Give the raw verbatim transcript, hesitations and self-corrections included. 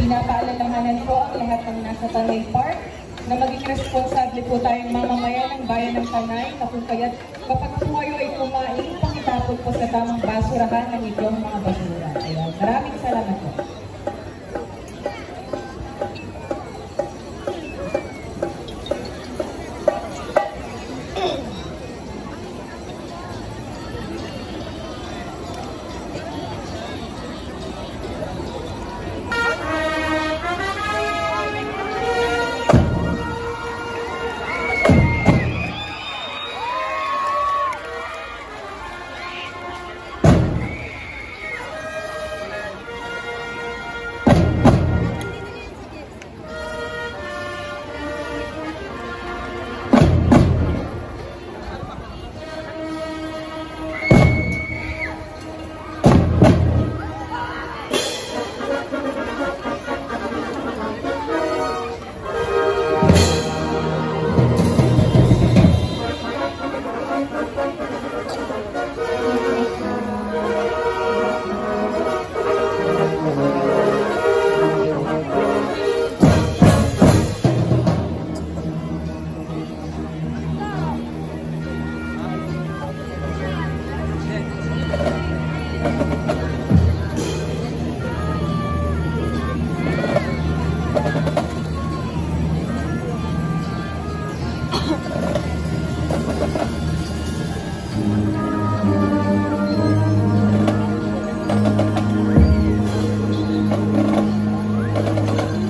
Pinapaalalahanan po ang lahat ng nasa Tanay Park na maging responsable po tayong mamamayan ng bayan ng Tanay na kung kaya't kapag kayo ay kumain, pakitapon po sa tamang basurahan ng inyong mga basura. Ayan. Maraming salamat po. Thank you.